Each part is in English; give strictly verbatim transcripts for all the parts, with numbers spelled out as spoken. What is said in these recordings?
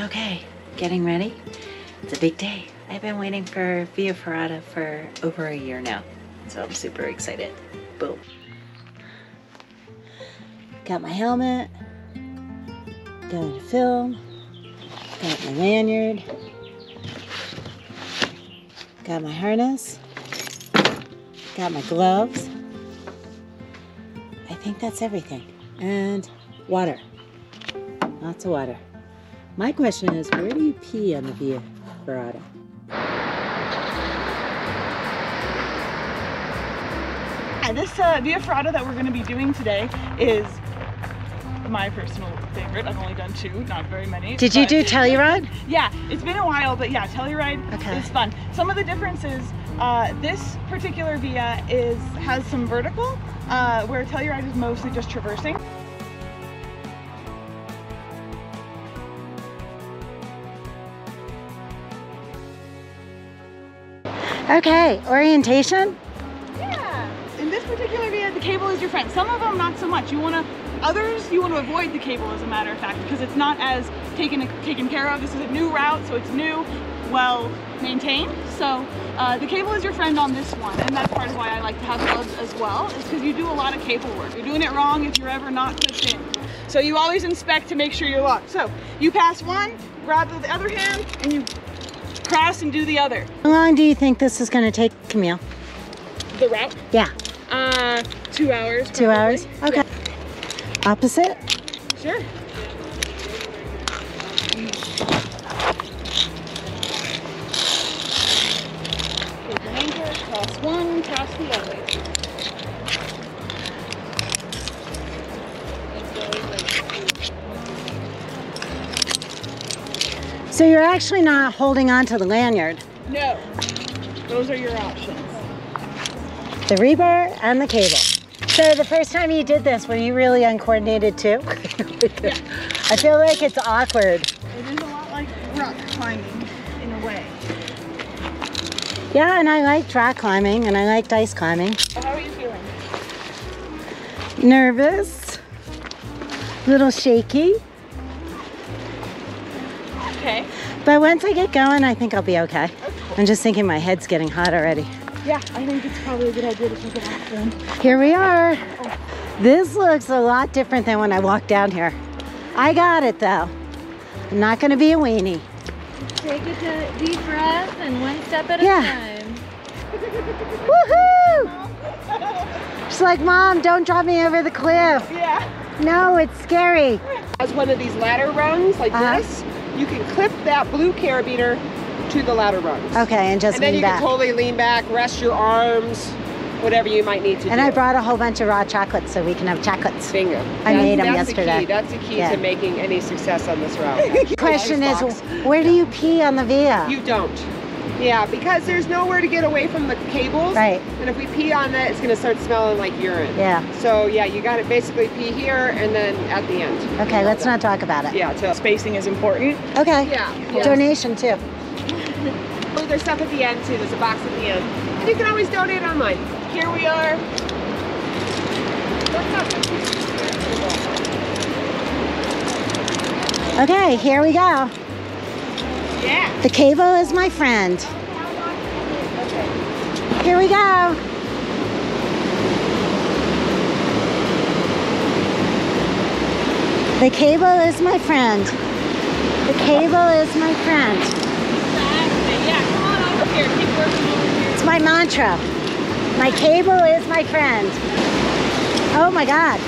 Okay, getting ready. It's a big day. I've been waiting for Via Ferrata for over a year now, so I'm super excited. Boom. Got my helmet, going to film, got my lanyard, got my harness, got my gloves. I think that's everything. And water, lots of water. My question is, where do you pee on the Via Ferrata? Yeah, this uh, Via Ferrata that we're going to be doing today is my personal favorite. I've only done two, not very many. Did you do Telluride? Yeah, it's been a while, but yeah, Telluride okay. is fun. Some of the differences, uh, this particular Via is has some vertical, uh, where Telluride is mostly just traversing. Okay, orientation? Yeah, in this particular Via, the cable is your friend. Some of them, not so much. You want to Others, you want to avoid the cable, as a matter of fact, because it's not as taken taken care of. This is a new route, so it's new, well maintained. So uh, the cable is your friend on this one, and that's part of why I like to have gloves as well, is because you do a lot of cable work. You're doing it wrong if you're ever not clipped in. So you always inspect to make sure you're locked. So you pass one, grab the other hand, and you cross and do the other. How long do you think this is going to take, Camille? The route? Yeah. Uh, two hours. Two probably. hours? Okay. Yeah. Opposite? Sure. Cross one, cross the other. So you're actually not holding on to the lanyard? No. Those are your options. The rebar and the cable. So the first time you did this, were you really uncoordinated too? Yeah. I feel like it's awkward. It is a lot like rock climbing in a way. Yeah, and I liked rock climbing and I liked ice climbing. How are you feeling? Nervous. A little shaky. Okay. But once I get going, I think I'll be okay. Cool. I'm just thinking my head's getting hot already. Yeah, I think it's probably a good idea to take it off then. Here we are. Oh. This looks a lot different than when I walked down here. I got it though. I'm not going to be a weenie. Take a deep breath and one step at yeah. a time. Woohoo! She's like, Mom, don't drop me over the cliff. Yeah. No, it's scary. As one of these ladder rungs like uh-huh. this, you can clip that blue carabiner to the ladder rungs. Okay, and just and then lean you back. can totally lean back, rest your arms, whatever you might need to and do. And I brought a whole bunch of raw chocolates so we can have chocolates. Bingo. I that's, made that's them yesterday. The key. That's the key yeah. to making any success on this route. Question is, where do you pee on the Via? You don't. Yeah, because there's nowhere to get away from the cables. Right. And if we pee on it, it's going to start smelling like urine. Yeah. So yeah, you got to basically pee here and then at the end. Okay, let's that. not talk about it. Yeah, so spacing is important. Okay. Yeah. Yes. Donation too. Oh, there's stuff at the end too. There's a box at the end. And you can always donate online. Here we are. Okay, here we go. Yeah. The cable is my friend. Here we go. The cable is my friend. The cable is my friend. It's my mantra. My cable is my friend. Oh my God.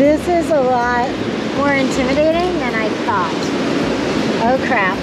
This is a lot more intimidating than I thought. Oh crap.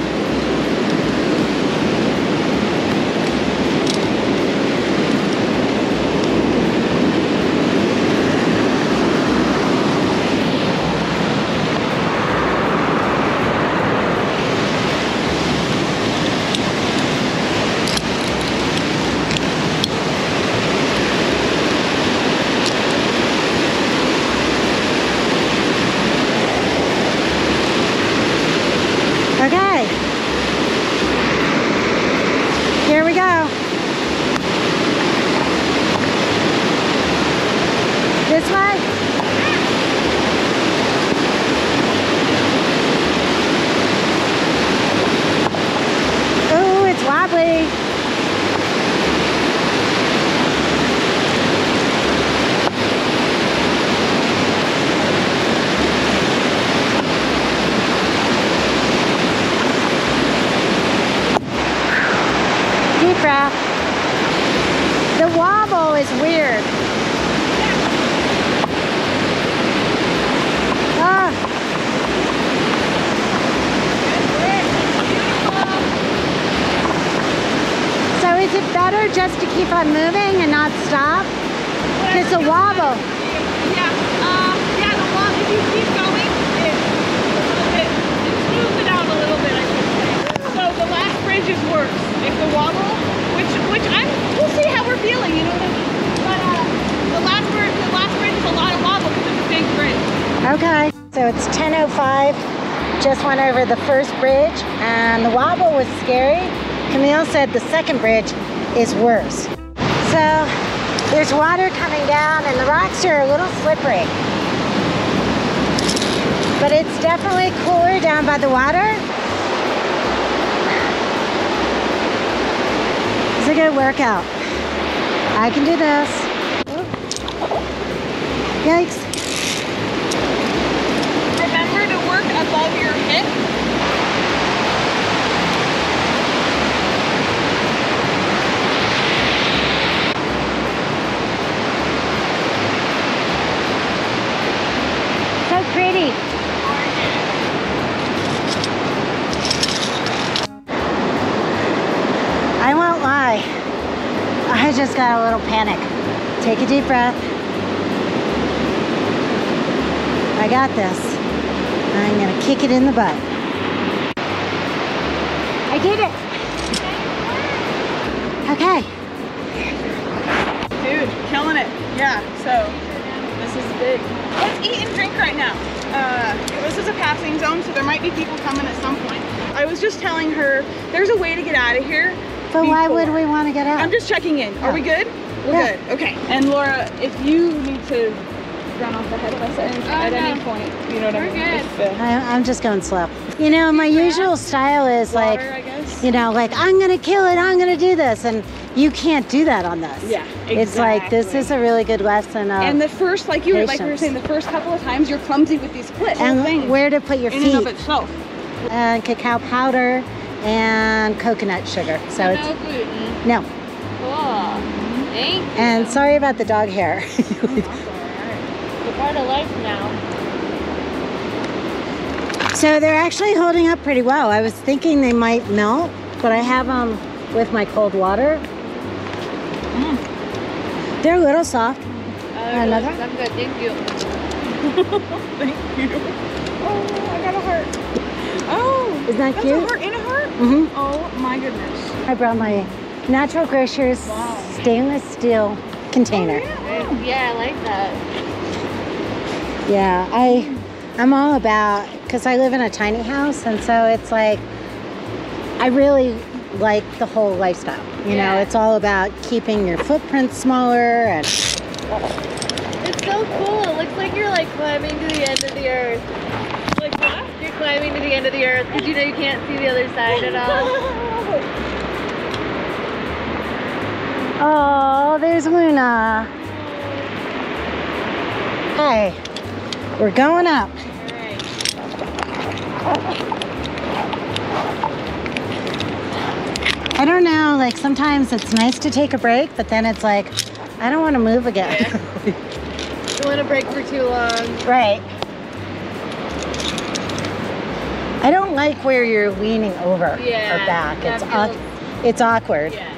Just to keep on moving and not stop? It's a wobble. Yeah, um, yeah, the wobble, if you keep going, it's a little bit, it smooths it out a little bit, I should say. So the last bridge is worse. If the wobble, which, which I'm, we'll see how we're feeling, you know what I mean? But uh, the last bridge, the last bridge is a lot of wobble because it's a big bridge. Okay, so it's ten oh five, just went over the first bridge, and the wobble was scary. Camille said the second bridge is worse. So there's water coming down and the rocks are a little slippery. But it's definitely cooler down by the water. It's a good workout. I can do this. Yikes. Remember to work above your hip. Pretty. I won't lie, I just got a little panic. Take a deep breath. I got this. I'm gonna kick it in the butt. I did it. Okay. Dude, killing it. Yeah, so. This is big. Let's eat and drink right now. Uh, this is a passing zone, so there might be people coming at some point. I was just telling her there's a way to get out of here. But before. Why would we want to get out? I'm just checking in. Are oh. we good? We're yeah. good. Okay. And Laura, if you need to run off the head of us oh, at no. any point, you know what We're I mean? Good. I'm just going slow. You know, my yeah. usual style is Water, like, I guess. you know, like I'm gonna kill it. I'm gonna do this, and. You can't do that on this. Yeah, exactly. It's like, this is a really good lesson of And the first, like you were, like we were saying, the first couple of times you're clumsy with these clips. And things. Where to put your in feet. In and of itself. And cacao powder and coconut sugar. So no it's, gluten. No. Cool. Thank you. And sorry about the dog hair. Oh, that's all right. It's part of life now. So they're actually holding up pretty well. I was thinking they might melt, but I have them um, with my cold water. Mm. They're a little soft. Uh, Another? I'm good, thank you. Thank you. Oh, I got a heart. Oh, is that that's cute? That's a heart in a heart? Mm-hmm. Oh my goodness. I brought my Natural Grocers wow. stainless steel container. Oh, yeah, wow. yeah, I like that. Yeah, I, I'm all about, because I live in a tiny house, and so it's like, I really like the whole lifestyle. You yeah. know, it's all about keeping your footprint smaller and... It's so cool. It looks like you're like climbing to the end of the earth. Like what? You're climbing to the end of the earth because you know you can't see the other side at all. Oh, there's Luna. Hey, we're going up. All right. I don't know, like sometimes it's nice to take a break, but then it's like, I don't want to move again. Yeah. Don't want to break for too long. Right. I don't like where you're leaning over yeah, or back. It's feels, it's awkward. Yeah.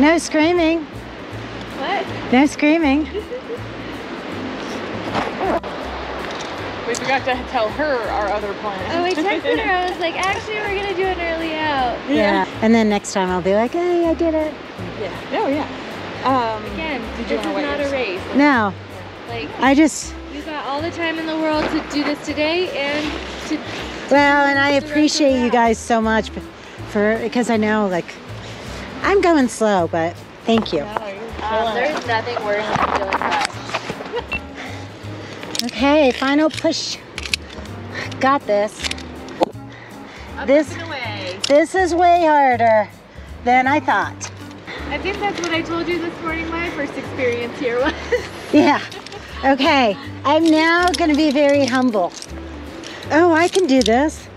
No screaming. What? No screaming. We forgot to tell her our other plan. Oh, I texted her. I was like, actually, we're going to do an early out. Yeah. yeah. And then next time I'll be like, hey, I did it. Yeah. No, yeah. Um, Again, did you this is not yours? a race. Like, no. Like, I just... You got all the time in the world to do this today and to... Well, and I appreciate you guys so much for... Because I know, like... I'm going slow, but thank you. No, you're um, there's nothing worse than feeling fast. Okay, final push. Got this. Up this and away. This is way harder than I thought. I think that's what I told you this morning. My first experience here was. Yeah. Okay. I'm now going to be very humble. Oh, I can do this.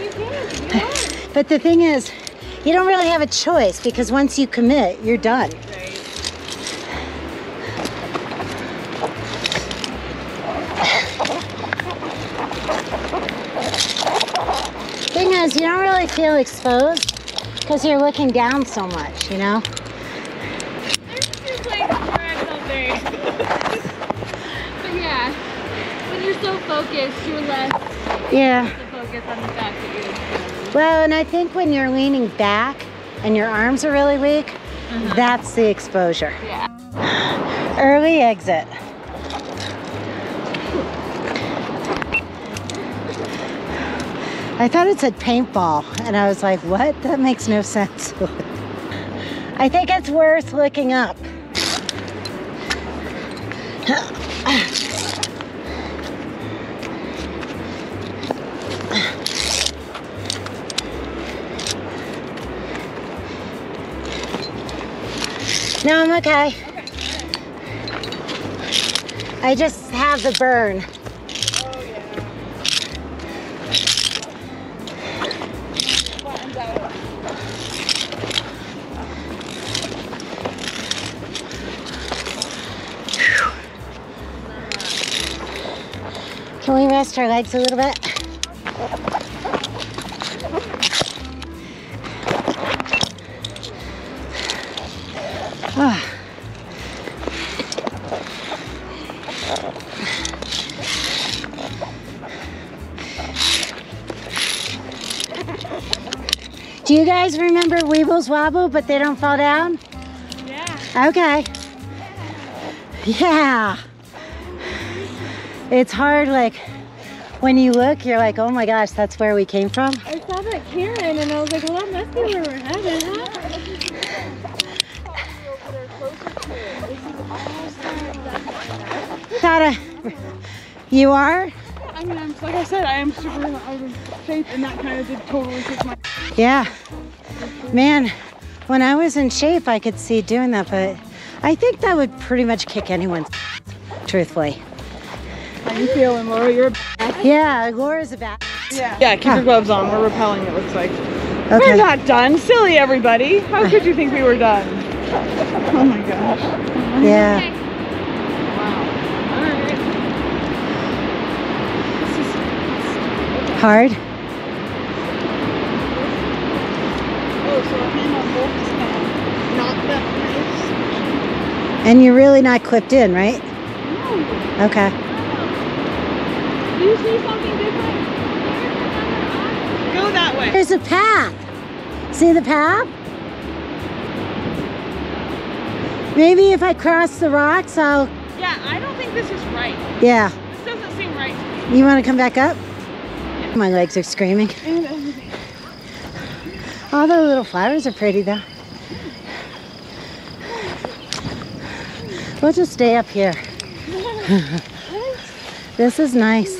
You can. You can. But the thing is. You don't really have a choice because once you commit, you're done. Right. Thing is, you don't really feel exposed because you're looking down so much, you know? There's two places where I'm not there. But yeah, when you're so focused, you're less yeah. focused on the fact that you're Well, and I think when you're leaning back and your arms are really weak, uh-huh. that's the exposure. Yeah. Early exit. I thought it said paintball, and I was like, what? That makes no sense. I think it's worth looking up. No, I'm okay. okay. I just have the burn. Oh, yeah. Can we rest our legs a little bit? Do you guys remember Weebles wobble, but they don't fall down? Yeah. Okay. Yeah. It's hard, like, when you look, you're like, oh my gosh, that's where we came from. I saw that Karen, and I was like, well, that must be where we're headed, huh? Thought I, you are? I mean, I'm, like I said, I am super out of shape, and that kind of did totally take my... Yeah, man, when I was in shape, I could see doing that, but I think that would pretty much kick anyone's truthfully. How you feeling, Laura? You're a badass. Yeah, Laura's a badass. Yeah, yeah keep huh. your gloves on. We're rappelling, it looks like. Okay. We're not done. Silly, everybody. How could you think we were done? Oh, my gosh. Yeah. Okay. Wow. All right. Hard? And you're really not clipped in, right? No. Okay. Do you see something different? Go that way. There's a path. See the path? Maybe if I cross the rocks, I'll... Yeah, I don't think this is right. Yeah. This doesn't seem right to me. You want to come back up? Yeah. My legs are screaming. All the little flowers are pretty, though. We'll just stay up here. This is nice.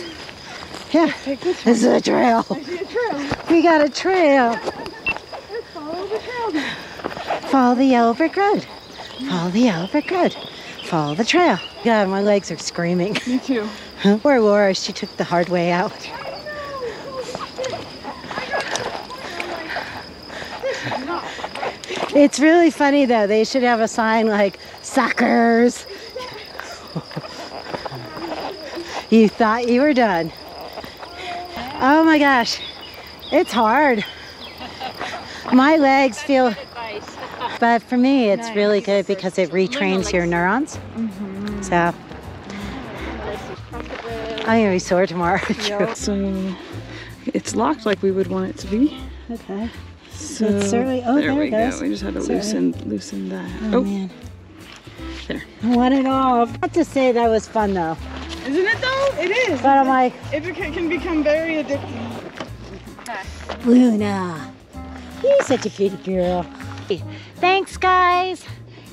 Yeah, this is a trail. I see a trail. We got a trail. Let's follow the trail now. Follow the yellow brick road. Follow the yellow brick road. Follow the trail. God, my legs are screaming. Me too. Poor Laura, she took the hard way out. I know. It's really funny though. They should have a sign like, suckers. You thought you were done. Oh my gosh, it's hard. My legs feel, but for me it's really good because it retrains your neurons. Mm-hmm. So, I'm gonna be sore tomorrow. So, it's locked like we would want it to be. Okay. So it's certainly, oh, there, there we go. We just had to Sorry. loosen loosen that. Oh, oh. Man. There. I want it off. I have to say that was fun though. Isn't it though? It is. But I'm like, it can become very addictive. Luna, you're such a pretty girl. Thanks guys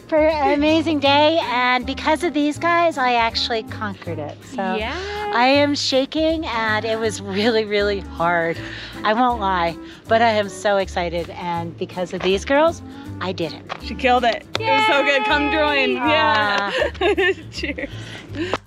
for an amazing day, and because of these guys I actually conquered it. So yeah. I am shaking and it was really really hard. I won't lie, but I am so excited, and because of these girls I did it. She killed it. Yay! It was so good. Come join. Aww. Yeah. Cheers.